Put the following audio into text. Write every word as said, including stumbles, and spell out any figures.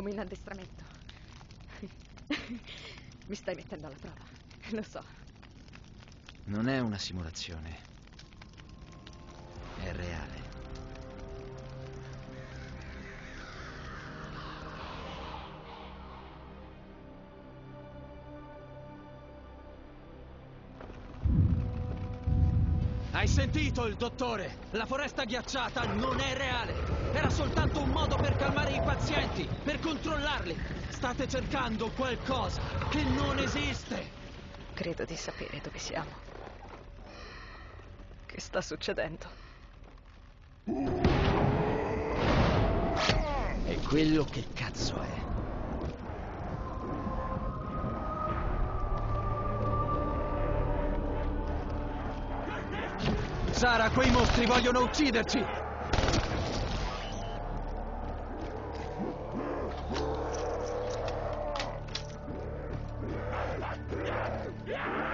come in addestramento. Mi stai mettendo alla prova, lo so. Non è una simulazione. È reale. Hai sentito il dottore? La foresta ghiacciata non è reale. Era soltanto un modo per calmare i pazienti, per controllarli. State cercando qualcosa che non esiste. Credo di sapere dove siamo. Che sta succedendo? E quello che cazzo è? Sara, quei mostri vogliono ucciderci! Yeah!